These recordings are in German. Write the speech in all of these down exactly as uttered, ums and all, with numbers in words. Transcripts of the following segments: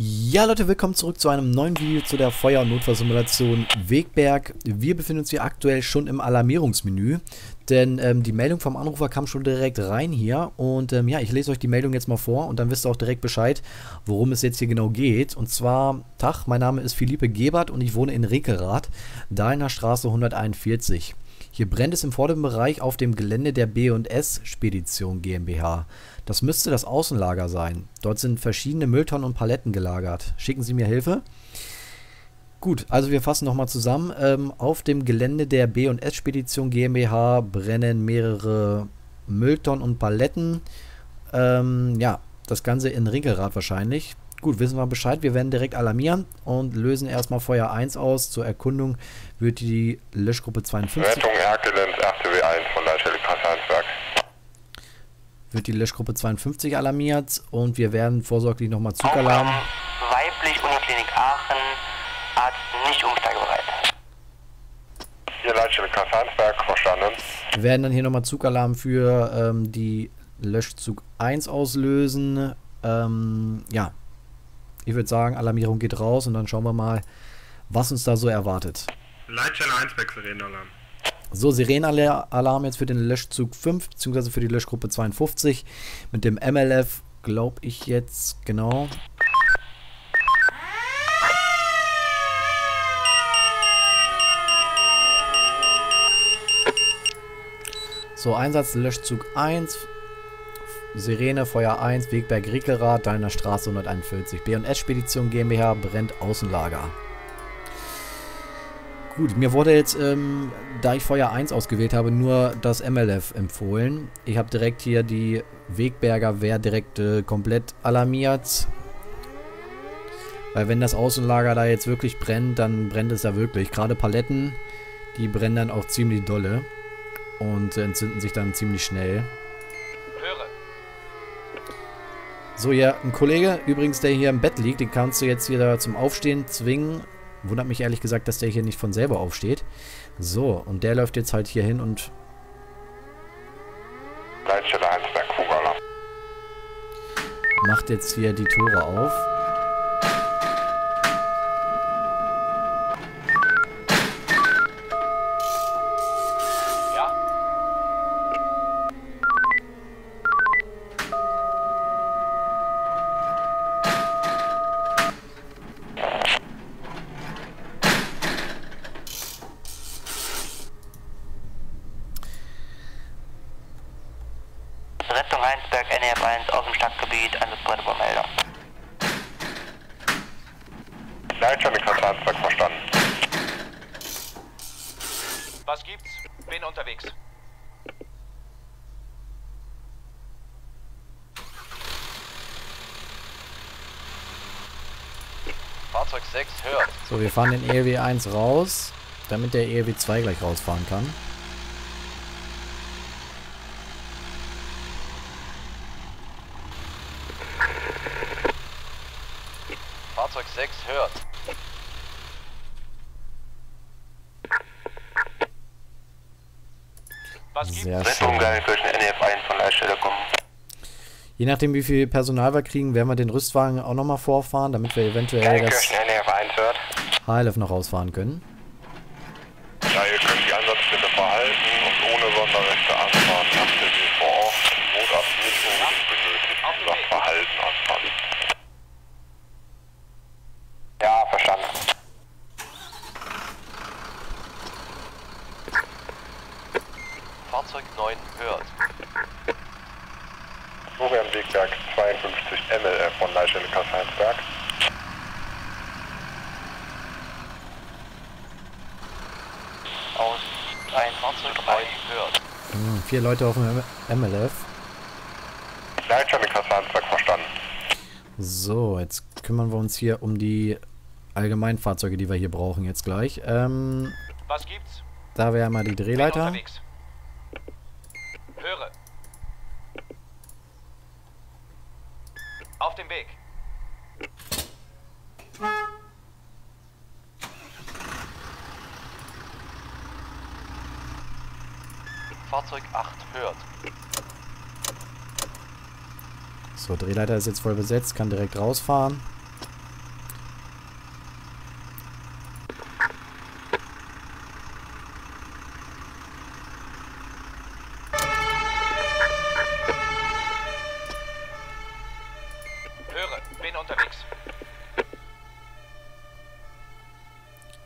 Ja Leute, willkommen zurück zu einem neuen Video zu der Feuer- und Notfallsimulation Wegberg. Wir befinden uns hier aktuell schon im Alarmierungsmenü, denn ähm, die Meldung vom Anrufer kam schon direkt rein hier und ähm, ja, ich lese euch die Meldung jetzt mal vor und dann wisst ihr auch direkt Bescheid, worum es jetzt hier genau geht. Und zwar, Tag, mein Name ist Philippe Gebert und ich wohne in Rickerath, Dahlner Straße hunderteinundvierzig. Hier brennt es im vorderen Bereich auf dem Gelände der B und S Spedition GmbH. Das müsste das Außenlager sein. Dort sind verschiedene Mülltonnen und Paletten gelagert. Schicken Sie mir Hilfe? Gut, also wir fassen nochmal zusammen. Ähm, auf dem Gelände der B und S Spedition GmbH brennen mehrere Mülltonnen und Paletten. Ähm, ja, das Ganze in Ringelrad wahrscheinlich. Gut, wissen wir Bescheid. Wir werden direkt alarmieren und lösen erstmal Feuer eins aus. Zur Erkundung wird die Löschgruppe zweiundfünfzig... Rettung Herkelenz, acht W eins von der Stelle Kaisersberg. Wird die Löschgruppe zweiundfünfzig alarmiert und wir werden vorsorglich nochmal Zugalarm... Weiblich, Uniklinik Aachen, Arzt nicht umsteigebereit. Hier Leitstelle Kaisersberg, verstanden. Wir werden dann hier nochmal Zugalarm für ähm, die Löschzug eins auslösen. Ähm, ja... Ich würde sagen, Alarmierung geht raus und dann schauen wir mal, was uns da so erwartet. Leitstelle eins weg, Sirenenalarm. So, Sirenenalarm jetzt für den Löschzug fünf, beziehungsweise für die Löschgruppe zweiundfünfzig mit dem M L F, glaube ich jetzt, genau. So, Einsatz, Löschzug eins. Sirene, Feuer eins, Wegberg, Rickerath, Dahlner Straße hunderteinundvierzig. B und S Spedition GmbH brennt Außenlager. Gut, mir wurde jetzt, ähm, da ich Feuer eins ausgewählt habe, nur das M L F empfohlen. Ich habe direkt hier die Wegberger Wehr direkt äh, komplett alarmiert. Weil wenn das Außenlager da jetzt wirklich brennt, dann brennt es da wirklich. Gerade Paletten, die brennen dann auch ziemlich dolle und äh, entzünden sich dann ziemlich schnell. So, ja, ein Kollege, übrigens, der hier im Bett liegt, den kannst du jetzt hier da zum Aufstehen zwingen. Wundert mich ehrlich gesagt, dass der hier nicht von selber aufsteht. So, und der läuft jetzt halt hier hin und... macht jetzt hier die Tore auf. Was gibt's? Bin unterwegs. Fahrzeug sechs, hört. So, wir fahren den E L W eins raus, damit der E L W zwei gleich rausfahren kann. Fahrzeug sechs, hört. Sehr schön. Je nachdem, wie viel Personal wir kriegen, werden wir den Rüstwagen auch nochmal vorfahren, damit wir eventuell das H L F noch rausfahren können. Ja, ihr könnt die Einsatzstelle verhalten und ohne Sonderrechte anfahren. Habt ihr sie vor Ort im Notarzt nicht unbedingt benötigt, das Verhalten anfahren. Ja, verstanden. Fahrzeug neun hört. Florian Wegberg zweiundfünfzig M L F von Leitstelle Kassel-Heinsberg. Aus ein Fahrzeug drei hört. Hm, vier Leute auf dem M L F. Leitstelle Kassel-Heinsberg verstanden. So, jetzt kümmern wir uns hier um die Allgemeinfahrzeuge, die wir hier brauchen jetzt gleich. Ähm, Was gibt's? Da wäre mal die Drehleiter. Höre. Auf dem Weg. Fahrzeug acht hört. So, Drehleiter ist jetzt voll besetzt, kann direkt rausfahren. bin unterwegs.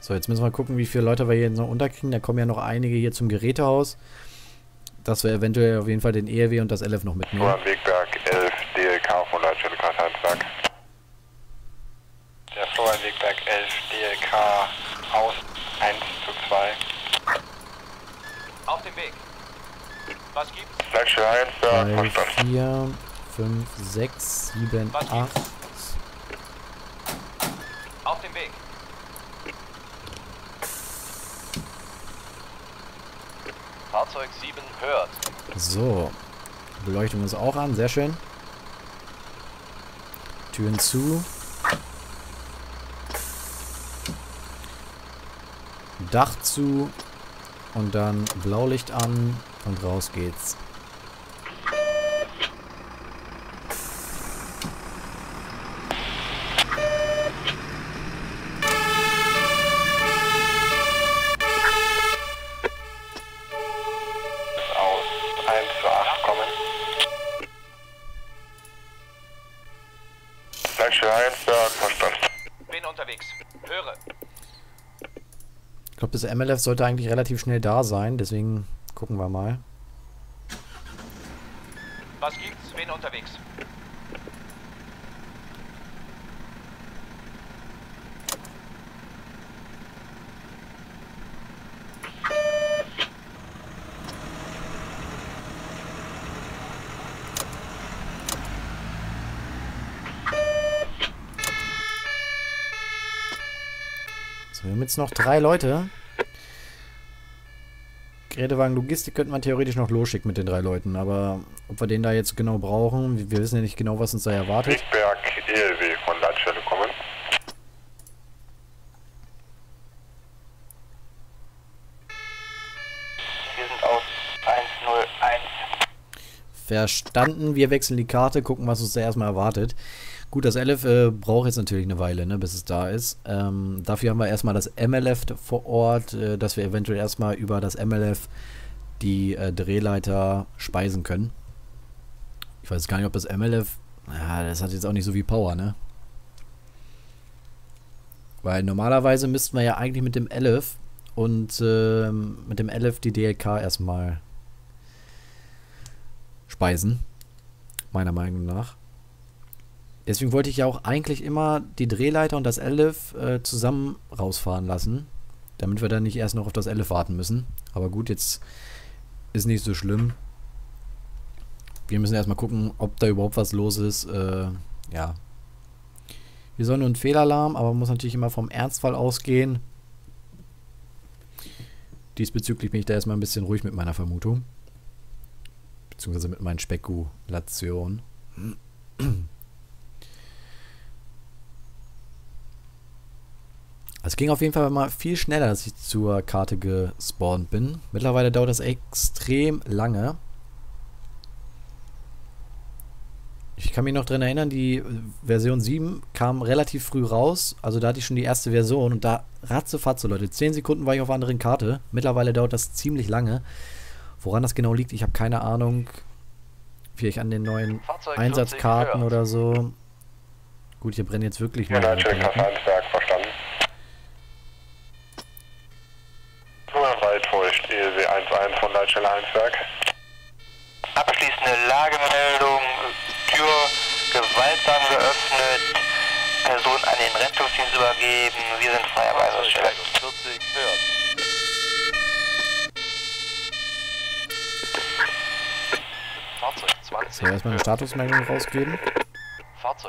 So, jetzt müssen wir gucken, wie viele Leute wir hier noch unterkriegen. Da kommen ja noch einige hier zum Gerätehaus. Dass wir eventuell auf jeden Fall den E R W und das L F noch mitnehmen. Vor Wegberg elf, D L K von Leitstelle Kaisersberg. Der Florian Wegberg elf, D L K, aus eins zu zwei. Auf dem Weg. Was gibt's? Leitstelle eins, da, Verstand. vier, fünf, sechs, sieben, acht. Auf dem Weg. Fahrzeug sieben hört. So, Beleuchtung ist auch an, sehr schön. Türen zu. Dach zu. Und dann Blaulicht an und raus geht's. Das M L F sollte eigentlich relativ schnell da sein, deswegen gucken wir mal. Was gibt's? Wen unterwegs? So, wir haben jetzt noch drei Leute. Gerätewagen Logistik könnte man theoretisch noch losschicken mit den drei Leuten, aber ob wir den da jetzt genau brauchen, wir wissen ja nicht genau, was uns da erwartet. Wegberg E L W von Leitstelle kommen. Wir sind aus eins null eins. Verstanden, wir wechseln die Karte, gucken, was uns da erstmal erwartet. Gut, das L F äh, braucht jetzt natürlich eine Weile, ne, bis es da ist. Ähm, dafür haben wir erstmal das M L F vor Ort, äh, dass wir eventuell erstmal über das M L F die äh, Drehleiter speisen können. Ich weiß gar nicht, ob das M L F... Ja, das hat jetzt auch nicht so viel Power, ne? Weil normalerweise müssten wir ja eigentlich mit dem L F und äh, mit dem L F die D L K erstmal speisen. Meiner Meinung nach. Deswegen wollte ich ja auch eigentlich immer die Drehleiter und das L F äh, zusammen rausfahren lassen, damit wir dann nicht erst noch auf das L F warten müssen. Aber gut, jetzt ist nicht so schlimm. Wir müssen erstmal gucken, ob da überhaupt was los ist. Äh, ja. Wir sollen nur einen Fehlalarm, aber man muss natürlich immer vom Ernstfall ausgehen. Diesbezüglich bin ich da erstmal ein bisschen ruhig mit meiner Vermutung. Beziehungsweise mit meinen Spekulationen. Es ging auf jeden Fall mal viel schneller, dass ich zur Karte gespawnt bin. Mittlerweile dauert das extrem lange. Ich kann mich noch daran erinnern, die Version sieben kam relativ früh raus. Also da hatte ich schon die erste Version und da ratzefatze, Leute. zehn Sekunden war ich auf einer anderen Karte. Mittlerweile dauert das ziemlich lange. Woran das genau liegt, ich habe keine Ahnung. Vielleicht an den neuen Fahrzeug Einsatzkarten oder so. Gut, hier brennen jetzt wirklich ja, mal. Verstanden. Waldfeucht, E W eins eins von Leitstelle Heinsberg. Abschließende Lagemeldung, Tür gewaltsam geöffnet, Person an den Rettungsdienst übergeben, wir sind frei am Einsatzstelle. So, erstmal eine Statusmeldung rausgeben.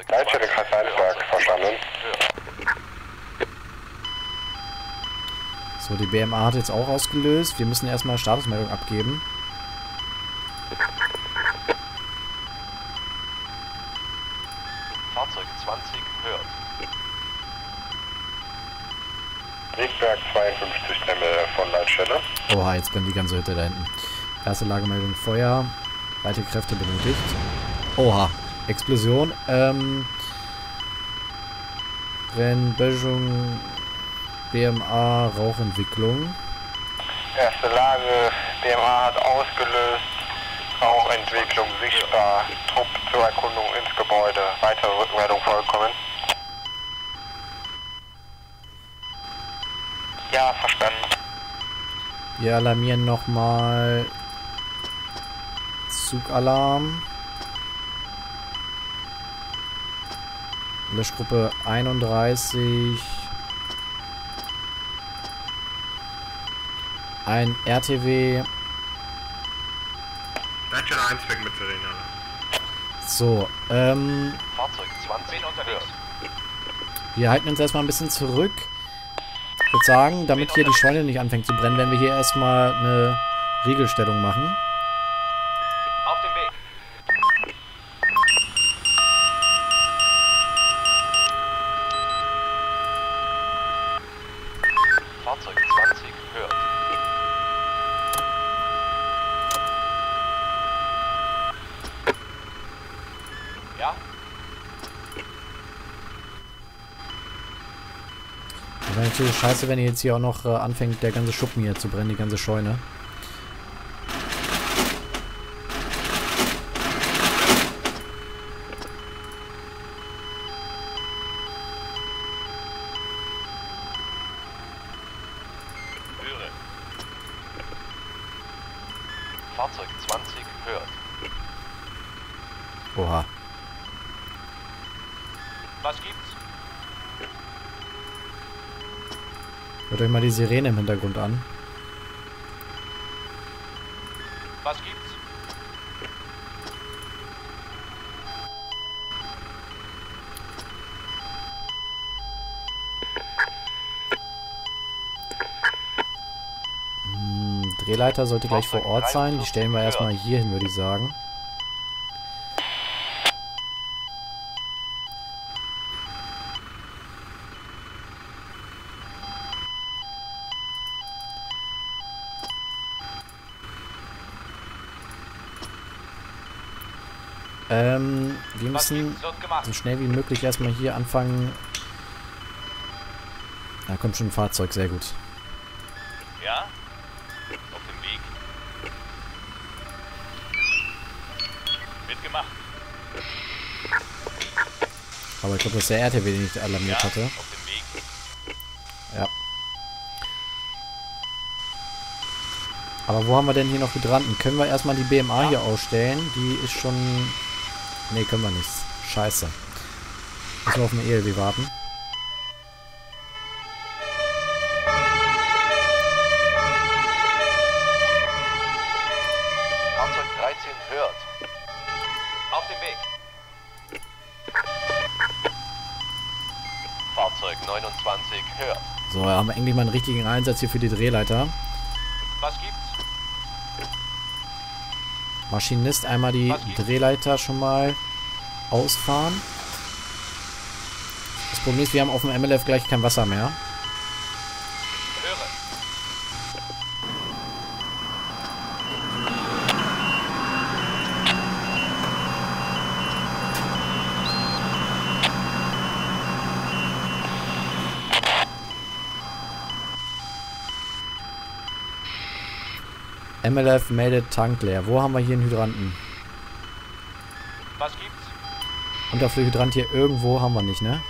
Leitstelle Kreis Heinsberg, verstanden. So, die B M A hat jetzt auch ausgelöst. Wir müssen erstmal Statusmeldung abgeben. Fahrzeug zwanzig hört. Wegberg zweiundfünfzig M L von Leitstelle. Oha, jetzt brennt die ganze Hütte da hinten. Erste Lagemeldung Feuer. Weitere Kräfte benötigt. Oha, Explosion. Ähm. Brennböschung. B M A Rauchentwicklung. Erste Lage, B M A hat ausgelöst, Rauchentwicklung sichtbar, Trupp zur Erkundung ins Gebäude. Weitere Rückmeldung vollkommen. Ja, verstanden. Wir alarmieren nochmal. Zugalarm. Löschgruppe einunddreißig. Ein R T W. eins weg mit Sirene. So, ähm. Fahrzeug zwanzig unterwegs. Wir halten uns erstmal ein bisschen zurück. Ich würde sagen, damit hier die Scheune nicht anfängt zu brennen, werden wir hier erstmal eine Riegelstellung machen. Auf dem Weg. Fahrzeug zwanzig hört. Ja. Wäre natürlich scheiße, wenn ihr jetzt hier auch noch äh, anfängt, der ganze Schuppen hier zu brennen, die ganze Scheune. Fahrzeug zwanzig hört. Oha. Was gibt's? Hört euch mal die Sirene im Hintergrund an. Was gibt's? Hm, Drehleiter sollte gleich vor Ort sein. Die stellen wir erstmal hier hin, würde ich sagen. Ähm, wir müssen so schnell wie möglich erstmal hier anfangen. Da kommt schon ein Fahrzeug, sehr gut. Ja, auf dem Weg. Wird gemacht. Aber ich glaube, dass der R T W nicht alarmiert ja, hatte. Auf dem Weg. Ja. Aber wo haben wir denn hier noch Hydranten? Können wir erstmal die B M A ja. hier ausstellen? Die ist schon... Ne, können wir nicht. Scheiße. Müssen wir auf den E L W warten. Fahrzeug dreizehn hört. Auf dem Weg. Fahrzeug neunundzwanzig hört. So, da haben wir endlich mal einen richtigen Einsatz hier für die Drehleiter. Was gibt's? Maschinist, einmal die Drehleiter schon mal ausfahren. Das Problem ist, wir haben auf dem M L F gleich kein Wasser mehr. M L F meldet Tank leer. Wo haben wir hier einen Hydranten? Was gibt's? Unterflurhydrant hier irgendwo haben wir nicht, ne?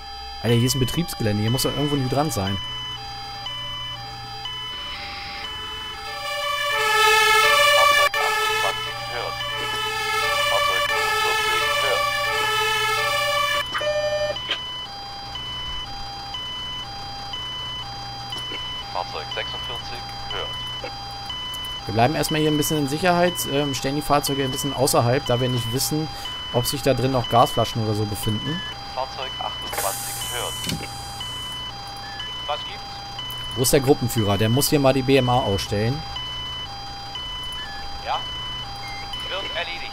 Alter, hier ist ein Betriebsgelände. Hier muss doch irgendwo ein Hydrant sein. Fahrzeug sechsundvierzig hört. Wir bleiben erstmal hier ein bisschen in Sicherheit, ähm, stellen die Fahrzeuge ein bisschen außerhalb, da wir nicht wissen, ob sich da drin noch Gasflaschen oder so befinden. Fahrzeug achtundzwanzig hört. Was gibt's? Wo ist der Gruppenführer? Der muss hier mal die B M A ausstellen. Ja, wird erledigt.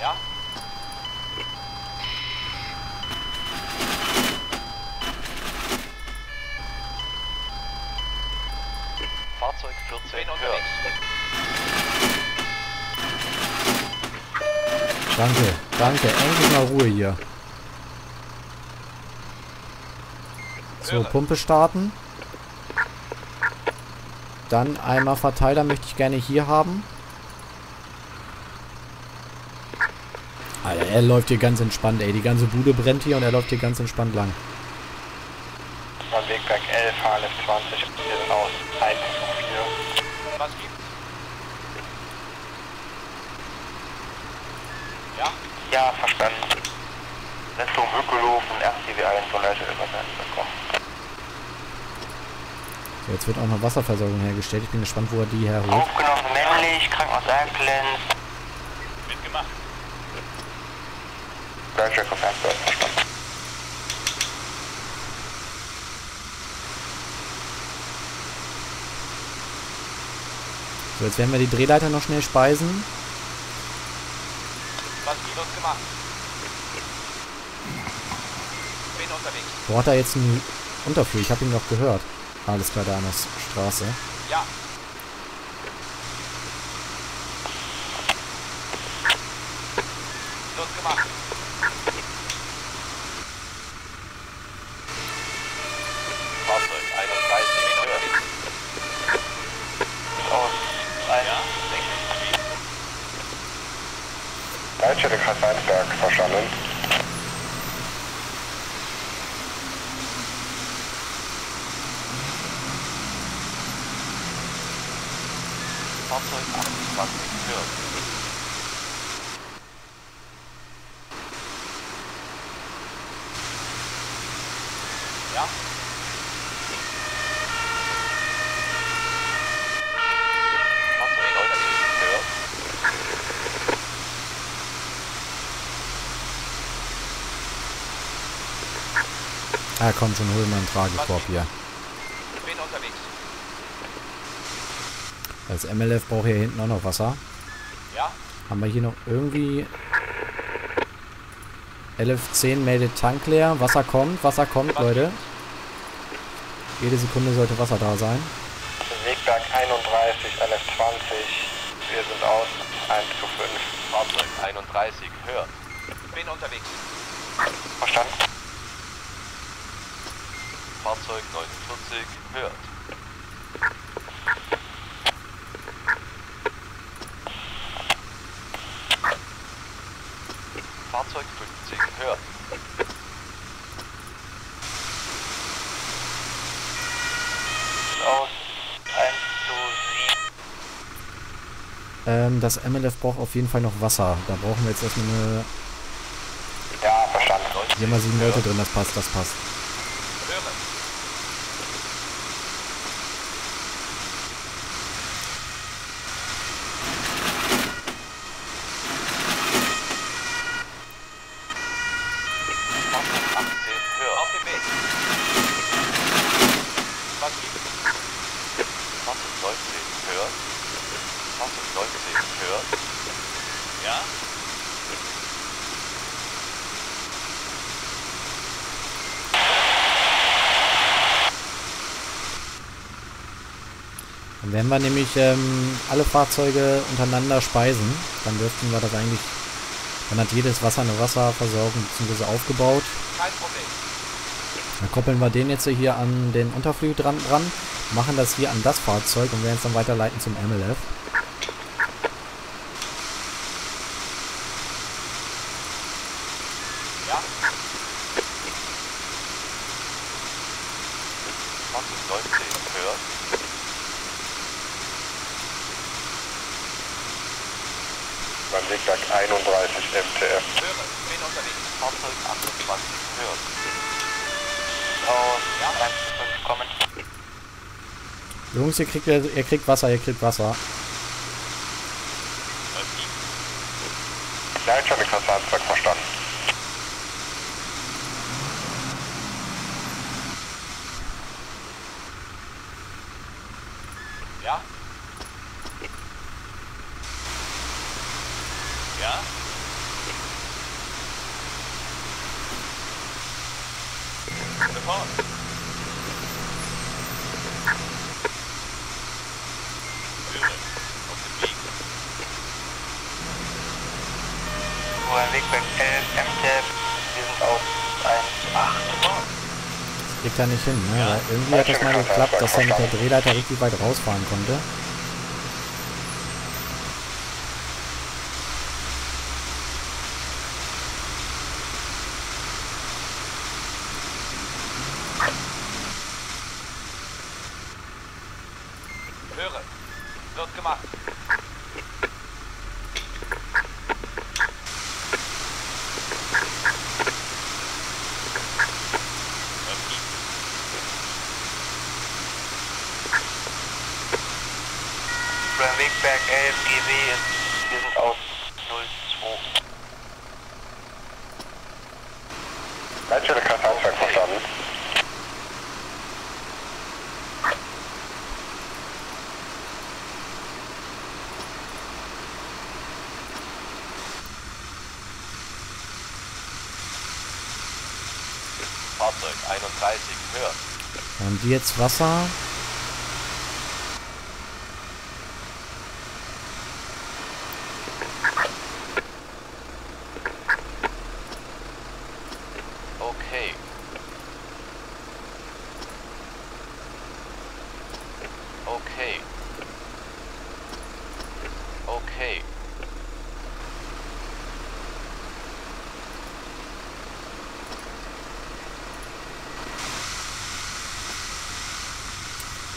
Ja. Fahrzeug vierzehn hört. Danke, danke. Endlich mal Ruhe hier. So, Pumpe starten. Dann einmal Verteiler möchte ich gerne hier haben. Alter, er läuft hier ganz entspannt, ey. Die ganze Bude brennt hier und er läuft hier ganz entspannt lang. Wegberg elf, H L F zwanzig, wir sind aus eins von vier. Was gibt's? Ja? Ja, verstanden. Letztung Hügelhofen, erst die W eins von Leute übersetzen. So, jetzt wird auch noch Wasserversorgung hergestellt. Ich bin gespannt, wo er die herholt. Aufgenommen, männlich, Krankenhaus Herkelenz. Mitgemacht. Deutscher Konferenzbörse, verstanden. So, jetzt werden wir die Drehleiter noch schnell speisen. Was wird uns gemacht? Bin unterwegs. Braucht er jetzt einen Unterflug? Ich habe ihn noch gehört. Alles klar, da Anos Straße. Ja. Los gemacht. Fahrzeug einunddreißig unterwegs. Aus. Deutsche Kaisersberg, verstanden. Fahrzeug achtundzwanzig gehört. Ja? Ah, komm schon, hol mal einen Tragekorb hier. Ich bin unterwegs. Als M L F braucht hier hinten auch noch Wasser. Ja. Haben wir hier noch irgendwie... elf zehn meldet Tank leer. Wasser kommt, Wasser kommt, Was Leute. Jede Sekunde sollte Wasser da sein. Wegberg einunddreißig, L F zwanzig. Wir sind aus. eins zu fünf. Fahrzeug einunddreißig, höher. Bin unterwegs. Verstanden. Fahrzeug neunundvierzig, hört. Fahrzeug fünfzig, hört. Aus eins zu sieben. Ähm, das M L F braucht auf jeden Fall noch Wasser. Da brauchen wir jetzt erstmal eine... Ja, verstanden. Hier haben wir sieben Leute drin, das passt, das passt. Wenn wir nämlich ähm, alle Fahrzeuge untereinander speisen, dann dürften wir das eigentlich... Dann hat jedes Wasser eine Wasserversorgung bzw. aufgebaut. Kein Problem. Dann koppeln wir den jetzt hier an den Unterflug dran, dran, machen das hier an das Fahrzeug und werden es dann weiterleiten zum M L F. Ja. neunzehn, hört. Beim Wegberg einunddreißig M T F. Höre, bin unterwegs. Fahrzeug achtundzwanzig, hören. Aus ja. eins zu fünf kommen. Jungs, ihr kriegt, ihr kriegt Wasser, ihr kriegt Wasser. Ja, ich habe den Kassenantrag verstanden. Ja? Ja? Sofort. Höre, auf dem Weg. Woher Wegberg elf, M T F, wir sind auf eins zu acht. Sofort. Das kriegt er nicht hin, ne? Ja. Irgendwie hat das mal geklappt, dass er mit der Drehleiter richtig weit rausfahren konnte. Wegberg elf G W, wir sind aus null zwei. Leitstelle Karteinswerk verstanden. Fahrzeug einunddreißig, höher. Haben die jetzt Wasser?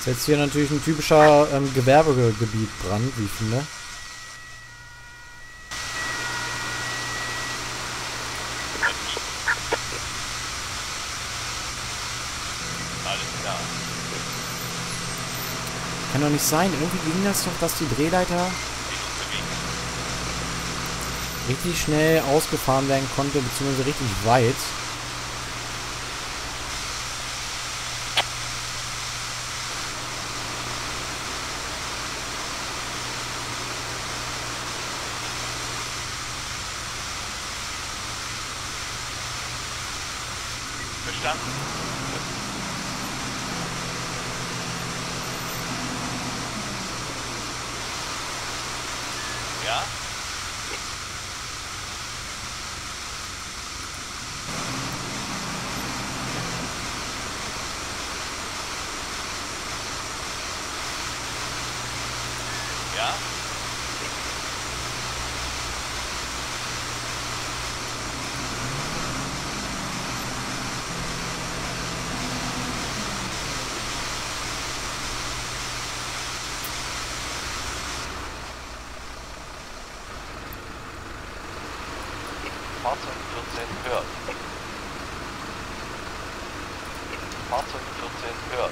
Das ist jetzt hier natürlich ein typischer ähm, Gewerbegebietbrand, wie ich finde. Alles klar. Kann doch nicht sein. Irgendwie ging das doch, dass die Drehleiter richtig schnell ausgefahren werden konnte, beziehungsweise richtig weit. Ja? Ja? Fahrzeug vierzehn hört. Fahrzeug vierzehn hört.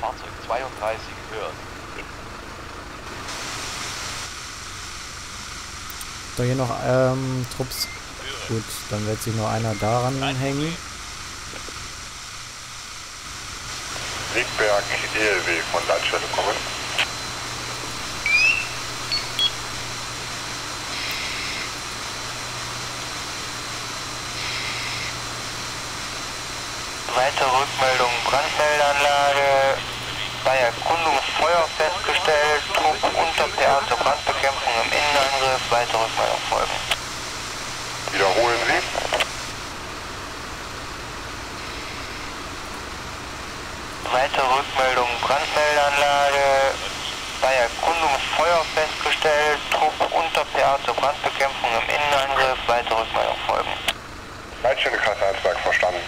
Fahrzeug zweiunddreißig hört. Da hier noch ähm, Trupps. Gut, dann wird sich nur einer daran hängen. Rickberg, E L W von Landstelle kommen. Weitere Rückmeldung, Brandmeldeanlage, bei Erkundung Feuer festgestellt, Druck unter P A zur Brandbekämpfung im Innenangriff, weitere Rückmeldung folgen. Wiederholen Sie. Weitere Rückmeldung, Brandmeldeanlage, bei Erkundung Feuer festgestellt, Druck unter P A zur Brandbekämpfung im Innenangriff, weitere Rückmeldung folgen. Leitstelle Kaisersberg verstanden.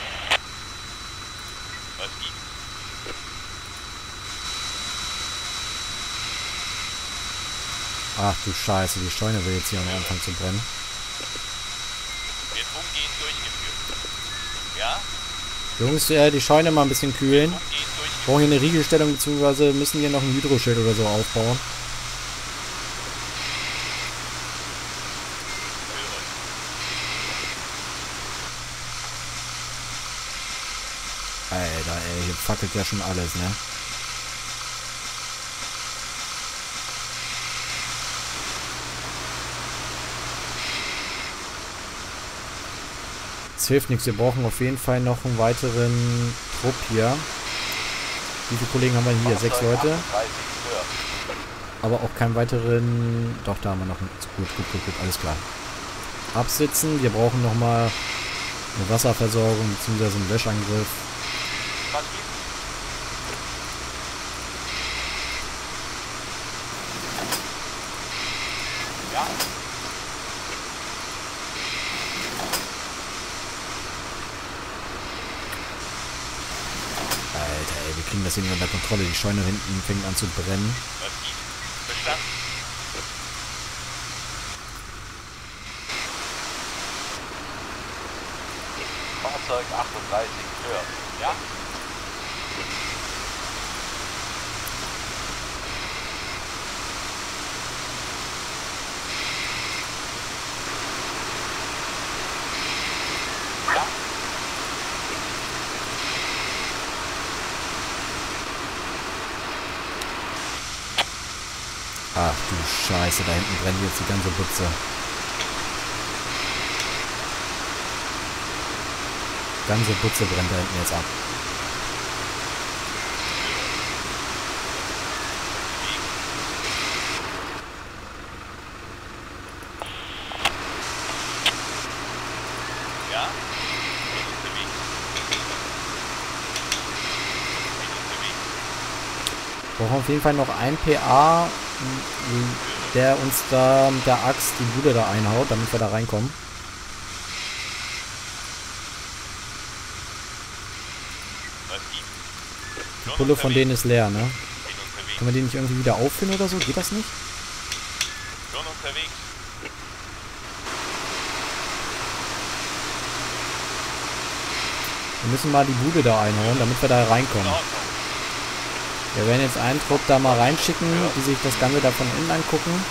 Ach du Scheiße, die Scheune will jetzt hier am Anfang zu brennen. Wird umgehend durchgeführt. Ja? Jungs, äh, die Scheune mal ein bisschen kühlen. Wir brauchen hier eine Riegelstellung, beziehungsweise müssen hier noch ein Hydroschild oder so aufbauen. Alter, ey, hier fackelt ja schon alles, ne? Das hilft nichts, wir brauchen auf jeden Fall noch einen weiteren Trupp hier. Wie viele Kollegen haben wir hier? Sechs Leute. Aber auch keinen weiteren... Doch, da haben wir noch einen... Gut, gut, gut, gut, alles klar. Absitzen, wir brauchen nochmal eine Wasserversorgung bzw. einen Löschangriff. Das sehen wir unter Kontrolle. Die Scheune hinten fängt an zu brennen. Bestand. Fahrzeug achtunddreißig höher. Ja? Ach du Scheiße, da hinten brennt jetzt die ganze Butze. Ganze Butze brennt da hinten jetzt ab. Brauchen auf jeden Fall noch ein P A, der uns da mit der Axt die Bude da einhaut, damit wir da reinkommen. Die Pulle von denen ist leer, ne? Können wir die nicht irgendwie wieder auffüllen oder so? Geht das nicht? Wir müssen mal die Bude da einhauen, damit wir da reinkommen. Wir werden jetzt einen Trupp da mal reinschicken, die sich das Ganze da von innen angucken.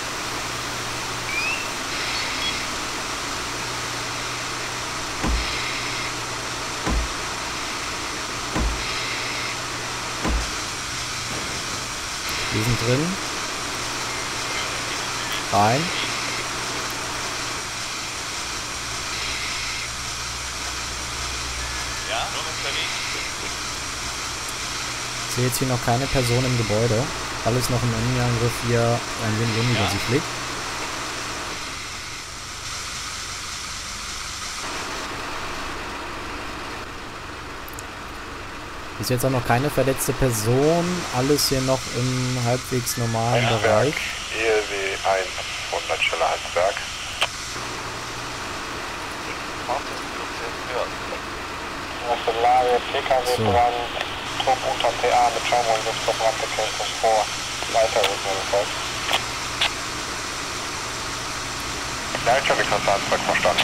Die sind drin. Rein. Ich sehe jetzt hier noch keine Person im Gebäude. Alles noch im Innenangriff hier ein wenig unübersichtlich. Ist jetzt auch noch keine verletzte Person. Alles hier noch im halbwegs normalen Herzberg, Bereich. E L W eins von der Stelle Herzberg. So. Unter P A mit Schaumholz bis zur Brandbekämpfung vor. Weiter Rückmeldung. Ja, ich habe mich kurz Herzberg verstanden.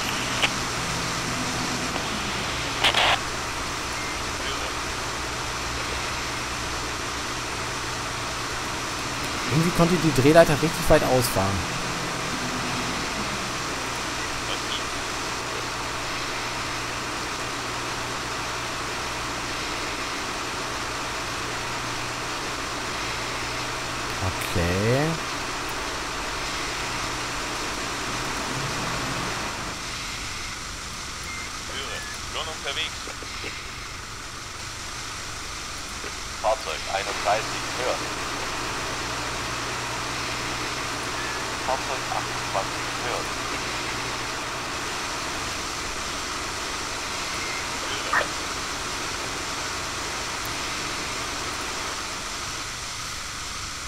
Irgendwie konnte die Drehleiter richtig weit ausfahren.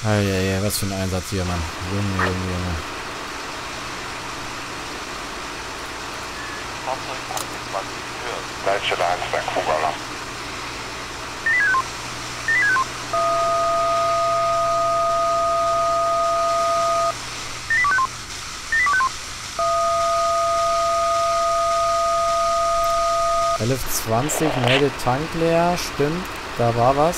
Ah, ja, ja, was für ein Einsatz hier, Mann. Junge, Junge, Junge. Fahrzeug achtundzwanzig für Leitstelle eins bei Kugala. elf zwanzig meldet Tank leer, stimmt, da war was.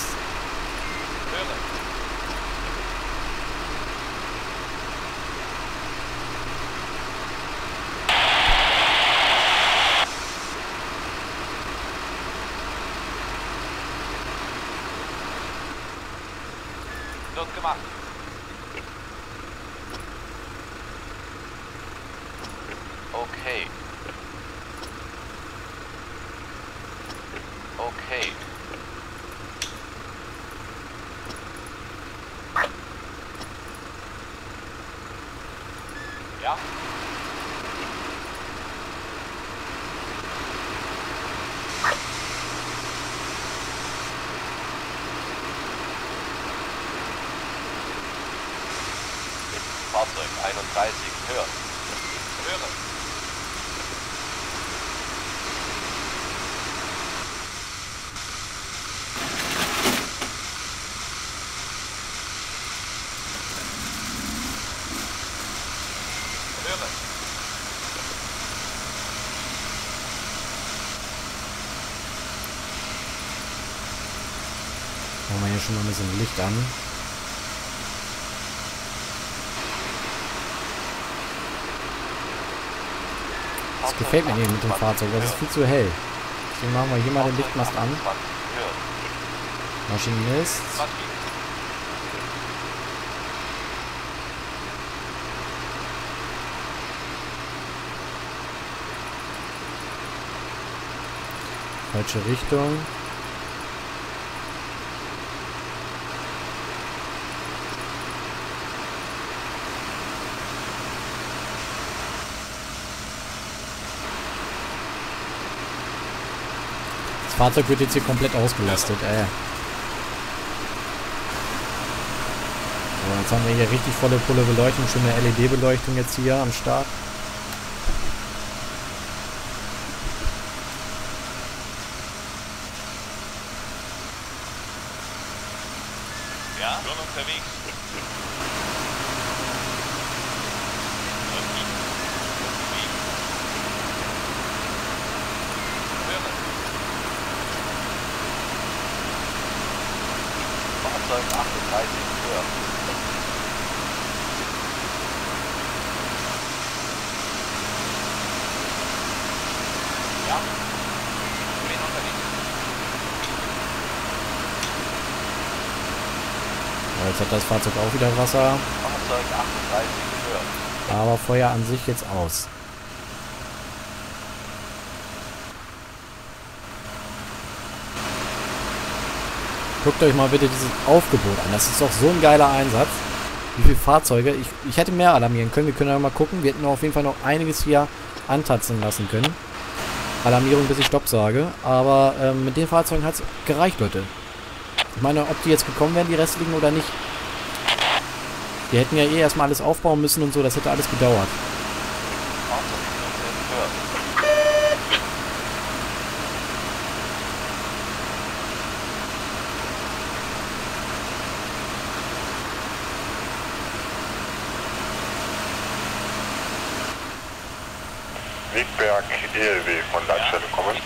Machen wir hier schon mal ein bisschen Licht an. Das gefällt mir nicht mit dem Fahrzeug, das ist viel zu hell. Deswegen machen wir hier mal den Lichtmast an. Maschinenmist. Falsche Richtung. Das Fahrzeug wird jetzt hier komplett ausgelastet, ey. So, jetzt haben wir hier richtig volle Pulle Beleuchtung, schöne L E D-Beleuchtung jetzt hier am Start. Jetzt hat das Fahrzeug auch wieder Wasser. Fahrzeug achtunddreißig höher. Aber Feuer an sich jetzt aus. Guckt euch mal bitte dieses Aufgebot an. Das ist doch so ein geiler Einsatz. Wie viele Fahrzeuge. Ich, ich hätte mehr alarmieren können. Wir können ja mal gucken. Wir hätten auf jeden Fall noch einiges hier antatzen lassen können. Alarmierung, bis ich Stopp sage. Aber ähm, mit den Fahrzeugen hat es gereicht, Leute. Ich meine, ob die jetzt gekommen wären, die restlichen, oder nicht. Die hätten ja eh erstmal alles aufbauen müssen und so, das hätte alles gedauert. Wegberg, E L W von Landstelle kommen.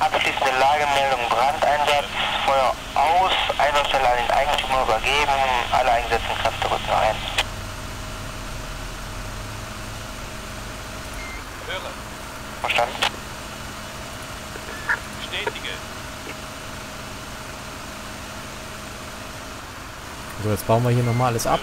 Abschließende Lagemeldung, Brandeinsatz, Feuer aus, Einsatzstelle an den Eigentümer übergeben, alle eingesetzten Kräfte rücken ein. Höre. Verstanden. Bestätige. So, jetzt bauen wir hier nochmal alles ab.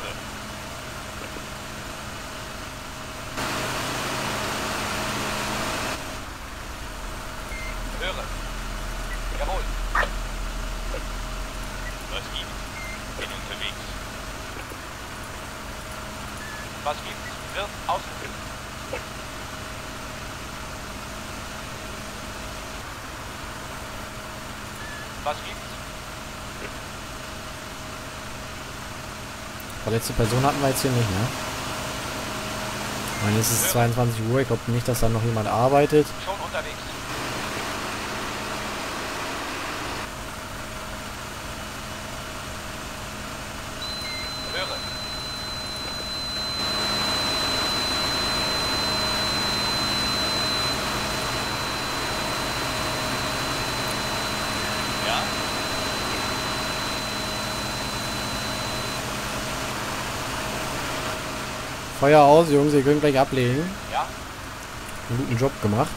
Letzte Person hatten wir jetzt hier nicht, ne? Ich meine, es ist zweiundzwanzig Uhr. Ich glaube nicht, dass da noch jemand arbeitet. Schon unterwegs. Feuer aus, Jungs, ihr könnt gleich ablegen. Ja. Einen guten Job gemacht.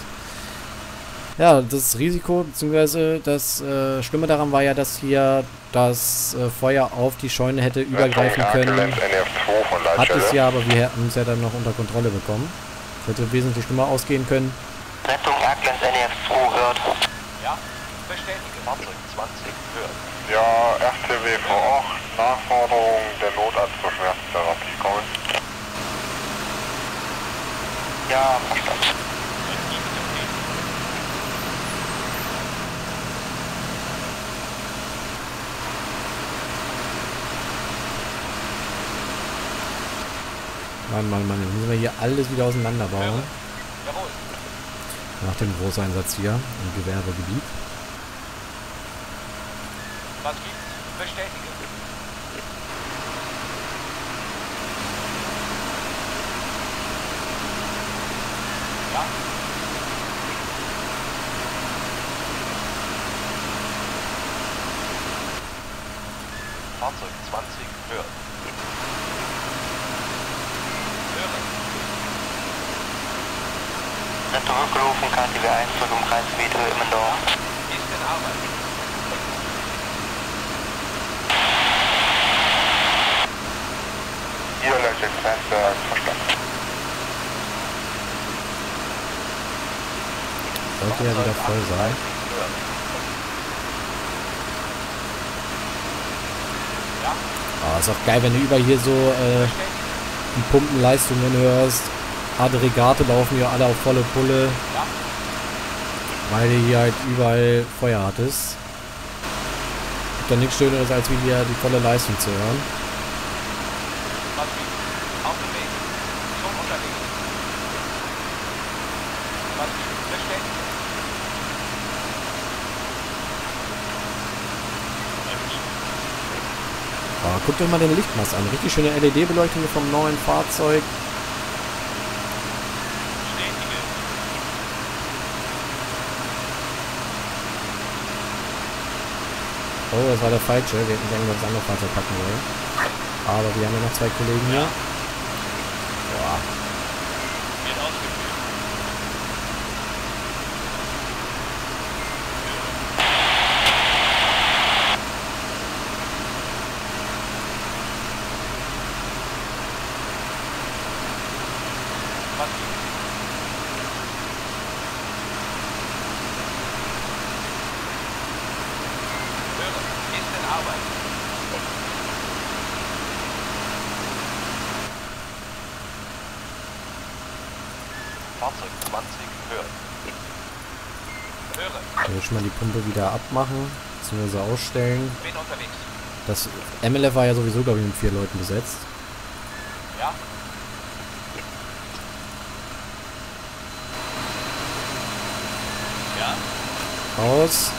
Ja, das Risiko, beziehungsweise das äh, Schlimme daran war ja, dass hier das äh, Feuer auf die Scheune hätte übergreifen können. Hat es ja, aber wir hätten es ja dann noch unter Kontrolle bekommen. Das hätte wesentlich schlimmer ausgehen können. Rettung Herkelenz N F zwei hört. Ja, bestätige Fahrzeug zwanzig hört. Ja, R T W vor Ort, Nachforderung der Notarzt zur Schmerztherapie kommen. Ja, verstanden. Mann, Mann, Mann, jetzt müssen wir hier alles wieder auseinanderbauen. Nach dem Großeinsatz hier im Gewerbegebiet. Was gibt's? Bestätige. Fahrzeug zwanzig höher. Höher. Rettung Hügelhofen, K T W eins, zurück im Kreis Metro Immendorf. Ist in Arbeit. Kaisersberg verstanden. Sollte ja wieder voll sein. Oh, ist auch geil, wenn du über hier so äh, die Pumpenleistungen hörst. Aggregate laufen hier alle auf volle Pulle. Weil du hier halt überall Feuer hattest. Gibt dann nichts Schöneres, als wie hier die volle Leistung zu hören. Oh, guckt euch mal den Lichtmast an. Richtig schöne L E D-Beleuchtung vom neuen Fahrzeug. Oh, das war der falsche. Wir hätten gerne das andere Fahrzeug packen wollen. Aber wir haben ja noch zwei Kollegen hier. Ja. Boah. Wird ausgeführt. Fahrzeug zwanzig, hören. Hören. Dann will ich mal die Pumpe wieder abmachen, beziehungsweise ausstellen. Bin unterwegs. Das M L F war ja sowieso, glaube ich, mit vier Leuten besetzt. Ja. Ja. Aus.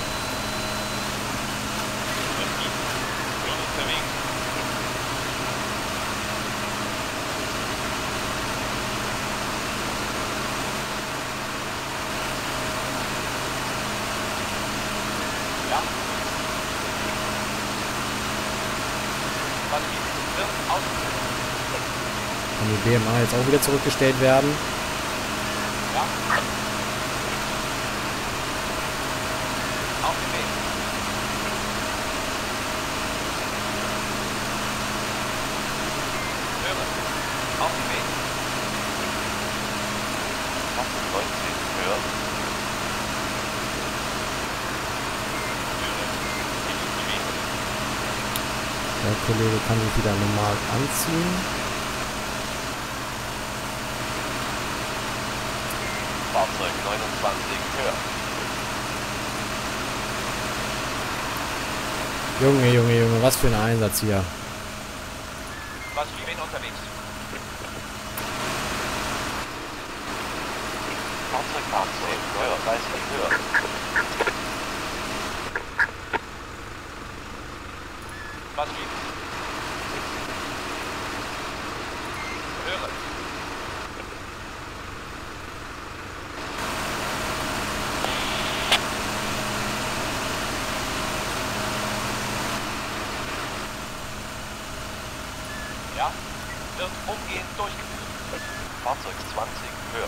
Die B M A jetzt auch wieder zurückgestellt werden. Ja. Auf dem Weg. Höre. Auf dem Weg. achtzig, neunzig, hören. Der Kollege kann sich wieder normal anziehen. Fahrzeug neunundzwanzig, höher. Junge, Junge, Junge, was für ein Einsatz hier. Was für wen unterwegs? Fahrzeug achtzehn, höher, dreißig, höher. Was gibt's? Höre. Wird umgehend durchgeführt. Fahrzeug zwanzig, höher.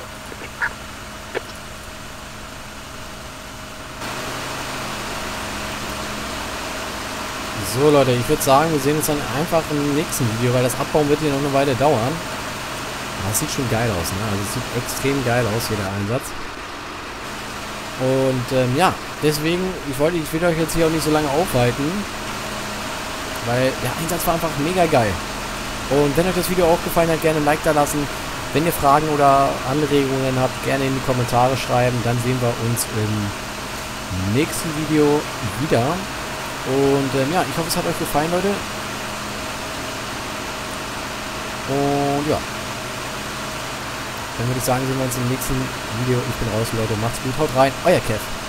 So Leute, ich würde sagen, wir sehen uns dann einfach im nächsten Video, weil das Abbauen wird hier noch eine Weile dauern. Das sieht schon geil aus, ne? Also es sieht extrem geil aus, hier der Einsatz. Und ähm, ja, deswegen, ich wollte, ich will euch jetzt hier auch nicht so lange aufhalten, weil der Einsatz war einfach mega geil. Und wenn euch das Video auch gefallen hat, gerne ein Like da lassen. Wenn ihr Fragen oder Anregungen habt, gerne in die Kommentare schreiben. Dann sehen wir uns im nächsten Video wieder. Und ähm, ja, ich hoffe, es hat euch gefallen, Leute. Und ja. Dann würde ich sagen, sehen wir uns im nächsten Video. Ich bin raus, Leute. Macht's gut, haut rein. Euer Kev.